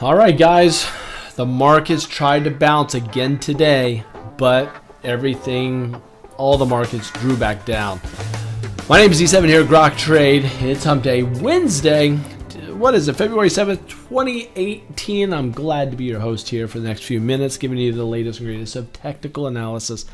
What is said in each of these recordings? All right, guys, the markets tried to bounce again today, but all the markets drew back down. My name is E7 here, Grok Trade. It's Hump Day Wednesday. What is it, February 7th, 2018? I'm glad to be your host here for the next few minutes, giving you the latest and greatest of technical analysis.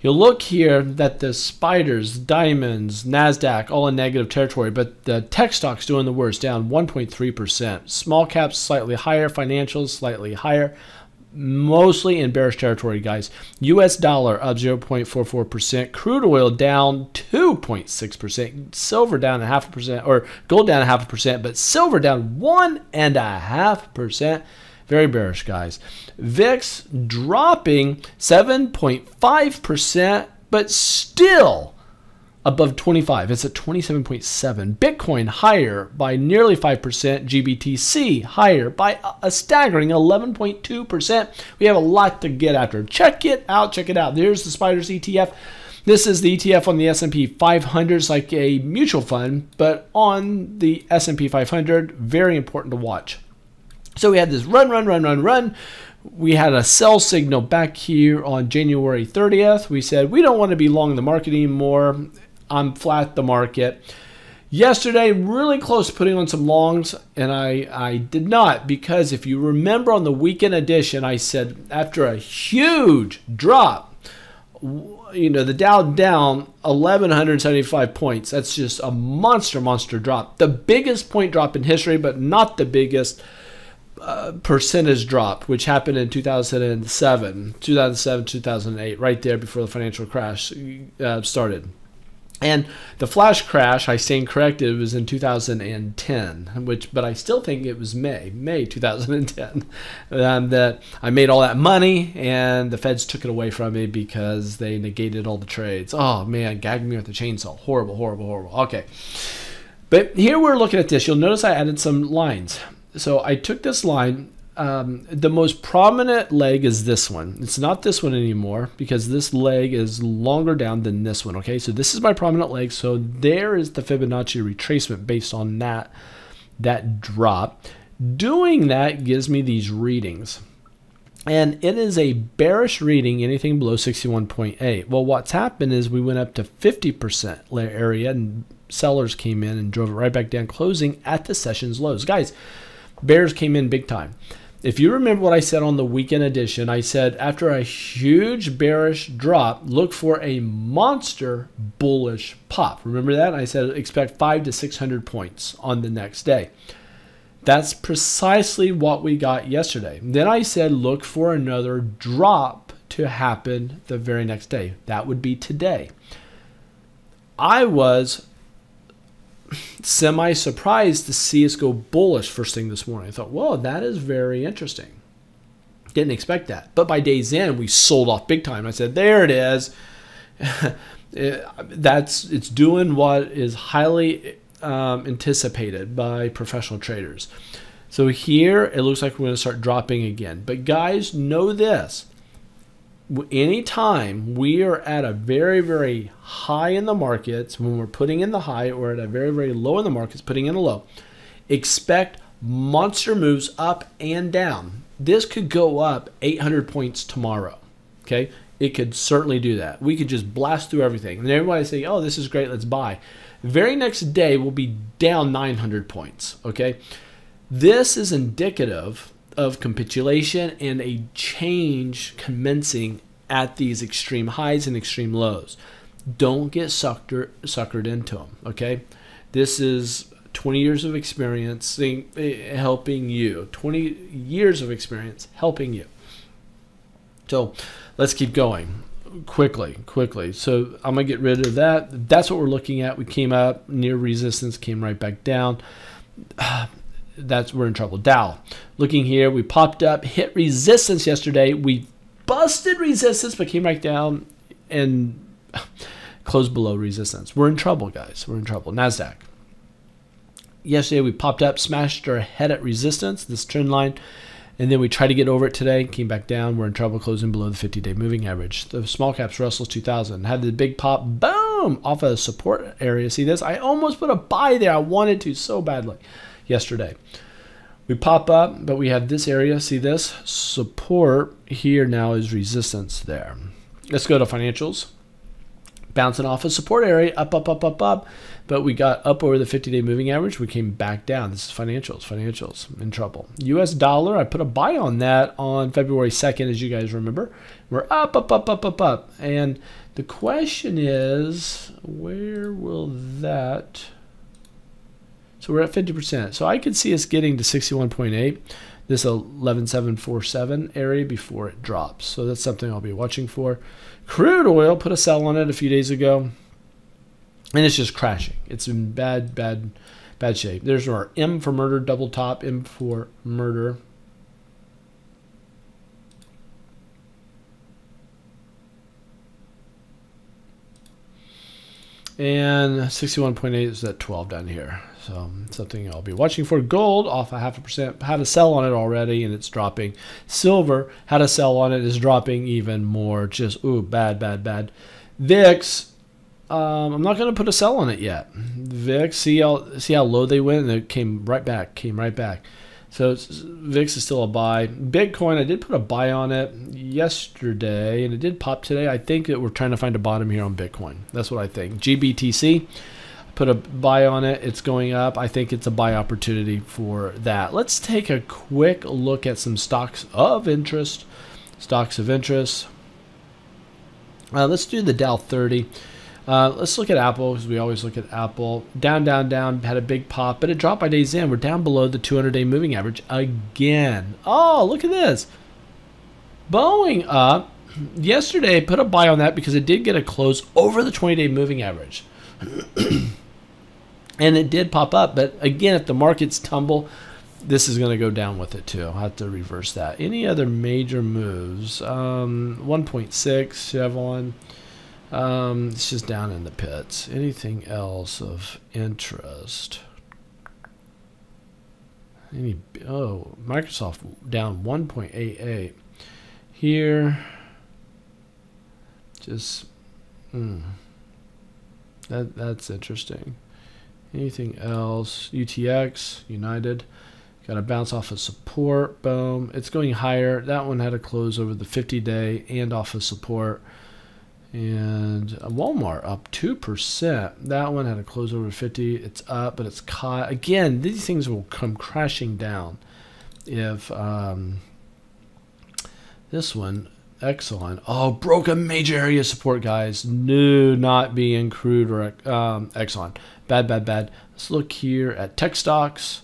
You'll look here that the Spiders, Diamonds, NASDAQ, all in negative territory, but the tech stocks doing the worst, down 1.3%. Small caps slightly higher, financials slightly higher, mostly in bearish territory, guys. U.S. dollar up 0.44%, crude oil down 2.6%, silver down 0.5%, or gold down 0.5%, but silver down 1.5%. Very bearish, guys. VIX dropping 7.5%, but still above 25. It's at 27.7. Bitcoin higher by nearly 5%. GBTC higher by a staggering 11.2%. We have a lot to get after. Check it out. Check it out. There's the Spiders ETF. This is the ETF on the S&P 500. It's like a mutual fund, but on the S&P 500, very important to watch. So we had this run. We had a sell signal back here on January 30th. We said, we don't want to be long the market anymore. I'm flat the market. Yesterday, really close to putting on some longs, and I did not, because if you remember on the weekend edition, I said after a huge drop, you know, the Dow down 1,175 points. That's just a monster drop. The biggest point drop in history, but not the biggest percentage drop, which happened in 2007, 2008, right there before the financial crash started. And the flash crash, I stand corrected, was in 2010, but I still think it was May 2010, that I made all that money and the feds took it away from me because they negated all the trades. Oh man, gagged me with a chainsaw. Horrible. Okay. But here we're looking at this. You'll notice I added some lines. So I took this line. The most prominent leg is this one. It's not this one anymore because this leg is longer down than this one. Okay, so this is my prominent leg. So there is the Fibonacci retracement based on that drop. Doing that gives me these readings. And it is a bearish reading, anything below 61.8. Well, what's happened is we went up to 50% area and sellers came in and drove it right back down, closing at the session's lows. Guys, bears came in big time. If you remember what I said on the weekend edition, I said after a huge bearish drop, look for a monster bullish pop. Remember that? I said expect 500 to 600 points on the next day. That's precisely what we got yesterday. Then I said look for another drop to happen the very next day. That would be today. I was semi-surprised to see us go bullish first thing this morning. I thought, whoa, that is very interesting. Didn't expect that. But by day's end, we sold off big time. I said, there it is. It's doing what is highly anticipated by professional traders. So here, it looks like we're going to start dropping again. But guys, know this. Anytime we are at a very, very high in the markets, when we're putting in the high, or at a very, very low in the markets, putting in a low, expect monster moves up and down. This could go up 800 points tomorrow, okay? It could certainly do that. We could just blast through everything. And everybody say, oh, this is great, let's buy. The very next day, we'll be down 900 points, okay? This is indicative of capitulation and a change commencing at these extreme highs and extreme lows. Don't get suckered into them, okay? This is 20 years of experience helping you. 20 years of experience helping you. So let's keep going quickly. So I'm gonna get rid of that. That's what we're looking at. We came up near resistance, came right back down. We're in trouble. Dow, looking here, we popped up, hit resistance yesterday. We busted resistance, but came right down and closed below resistance. We're in trouble, guys. We're in trouble. NASDAQ. Yesterday, we popped up, smashed our head at resistance, this trend line, and then we tried to get over it today, came back down. We're in trouble, closing below the 50-day moving average. The small caps, Russell 2000, had the big pop, boom, off of a support area. See this? I almost put a buy there. I wanted to so badly yesterday. We pop up, but we have this area. See this? Support here now is resistance there. Let's go to financials. Bouncing off a support area, up, up, up, up, up. But we got up over the 50-day moving average. We came back down. This is financials. Financials in trouble. US dollar, I put a buy on that on February 2nd, as you guys remember. We're up, up, up, up, up, up. And the question is, where will that... So we're at 50%. So I could see us getting to 61.8, this 11,747 area before it drops. So that's something I'll be watching for. Crude oil, put a sell on it a few days ago, and it's just crashing. It's in bad, bad, bad shape. There's our M for murder, double top, M for murder. And 61.8 is at 12 down here. So something I'll be watching for. Gold off 0.5%. Had a sell on it already, and it's dropping. Silver had a sell on it, is dropping even more. Just ooh, bad, bad, bad. VIX. I'm not going to put a sell on it yet. VIX. See how low they went, and it came right back. Came right back. So VIX is still a buy. Bitcoin, I did put a buy on it yesterday, and it did pop today. I think that we're trying to find a bottom here on Bitcoin. That's what I think. GBTC, put a buy on it. It's going up. I think it's a buy opportunity for that. Let's take a quick look at some stocks of interest. Stocks of interest. Let's do the Dow 30. Let's look at Apple, because we always look at Apple. Down, down, down, had a big pop, but it dropped by days in. We're down below the 200-day moving average again. Oh, look at this. Boeing up. Yesterday, put a buy on that because it did get a close over the 20-day moving average. And it did pop up, but again, if the markets tumble, this is going to go down with it too. I'll have to reverse that. Any other major moves? 1.6, Chevron. It's just down in the pits. Anything else of interest? Oh, Microsoft down 1.88 here. Just that's interesting. Anything else? UTX, United, got to bounce off of support. Boom, it's going higher. That one had a close over the 50-day and off of support. And Walmart up 2%. That one had a close over 50. It's up, but it's caught. Again, these things will come crashing down. If this one, Exxon, oh, broke a major area of support, guys. No, not being crude or Exxon. Bad, bad, bad. Let's look here at tech stocks.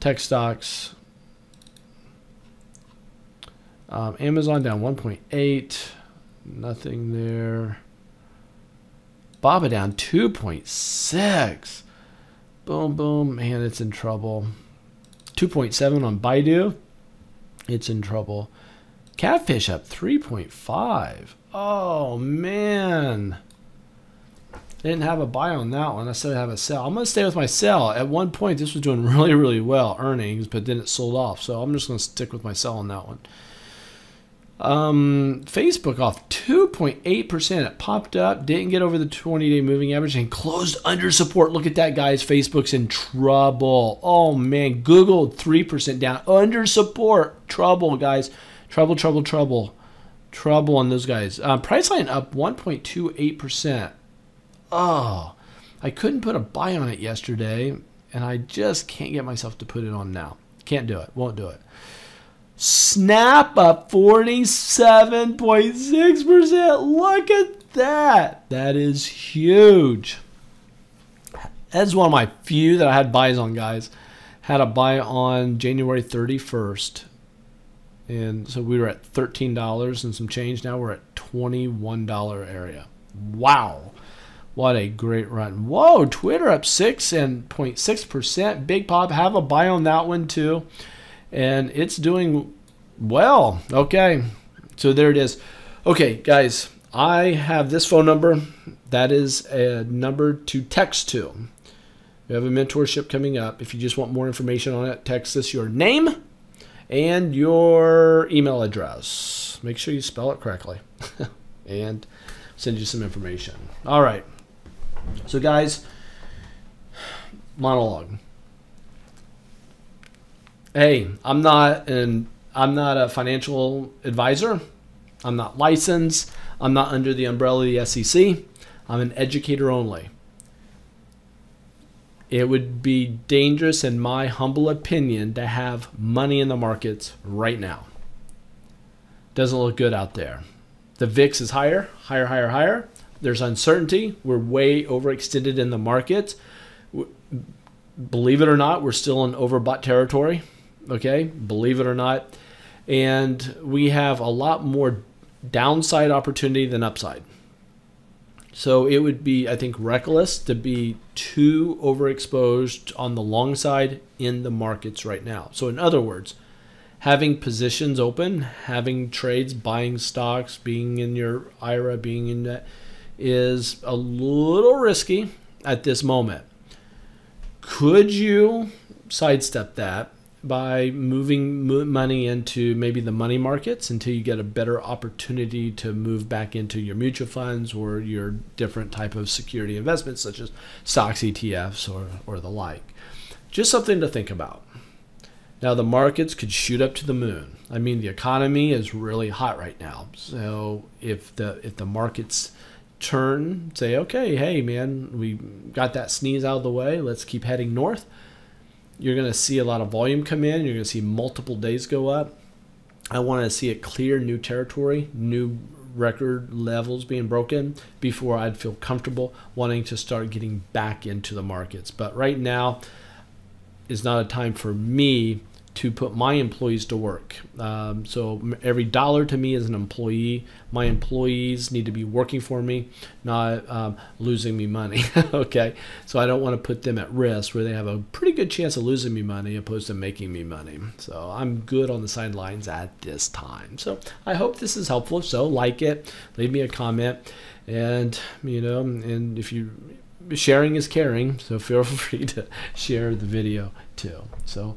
Tech stocks. Amazon down 1.8. Nothing there. BABA down 2.6. Boom, boom. Man, it's in trouble. 2.7 on Baidu. It's in trouble. Catfish up 3.5. Oh, man. I didn't have a buy on that one. I said I have a sell. I'm going to stay with my sell. At one point, this was doing really, really well, earnings, but then it sold off. So I'm just going to stick with my sell on that one. Facebook off 2.8%. It popped up, didn't get over the 20-day moving average, and closed under support. Look at that, guys. Facebook's in trouble. Oh, man. Google 3% down. Under support. Trouble, guys. Trouble, trouble, trouble. Trouble on those guys. Priceline up 1.28%. Oh, I couldn't put a buy on it yesterday, and I just can't get myself to put it on now. Can't do it. Won't do it. Snap up 47.6%. Look at that. That is huge. That's one of my few that I had buys on, guys. Had a buy on January 31st. And so we were at $13 and some change. Now we're at $21 area. Wow. What a great run. Whoa, Twitter up 6.6%. Big pop. Have a buy on that one too. And it's doing well. Okay, so there it is. Okay, guys, I have this phone number. That is a number to text to. We have a mentorship coming up. If you just want more information on it, text us your name and your email address. Make sure you spell it correctly and send you some information. All right, so guys, monologue. hey, I'm not a financial advisor. I'm not licensed. I'm not under the umbrella of the SEC. I'm an educator only. It would be dangerous, in my humble opinion, to have money in the markets right now. Doesn't look good out there. The VIX is higher, higher, higher, higher. There's uncertainty. We're way overextended in the market. Believe it or not, we're still in overbought territory. Okay, believe it or not. And we have a lot more downside opportunity than upside. So it would be, I think, reckless to be too overexposed on the long side in the markets right now. So in other words, having positions open, having trades, buying stocks, being in your IRA, being in that is a little risky at this moment. Could you sidestep that by moving money into maybe the money markets until you get a better opportunity to move back into your mutual funds or your different type of security investments such as stocks, ETFs, or the like? Just something to think about. Now the markets could shoot up to the moon. I mean, the economy is really hot right now. So if the markets turn, say, okay, hey man, we got that sneeze out of the way, let's keep heading north. You're going to see a lot of volume come in. You're going to see multiple days go up. I want to see a clear new territory, new record levels being broken before I'd feel comfortable wanting to start getting back into the markets. But right now is not a time for me to put my employees to work. So every dollar to me is an employee. My employees need to be working for me, not losing me money, okay? So I don't want to put them at risk where they have a pretty good chance of losing me money opposed to making me money. So I'm good on the sidelines at this time. So I hope this is helpful. So like it, leave me a comment, and you know, and if you, sharing is caring, so feel free to share the video too. So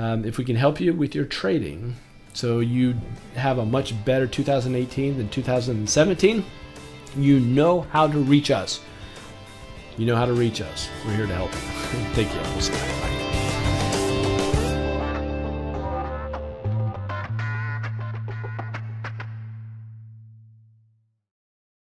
if we can help you with your trading so you have a much better 2018 than 2017, you know how to reach us. You know how to reach us. We're here to help you. Thank you. We'll see you. Bye.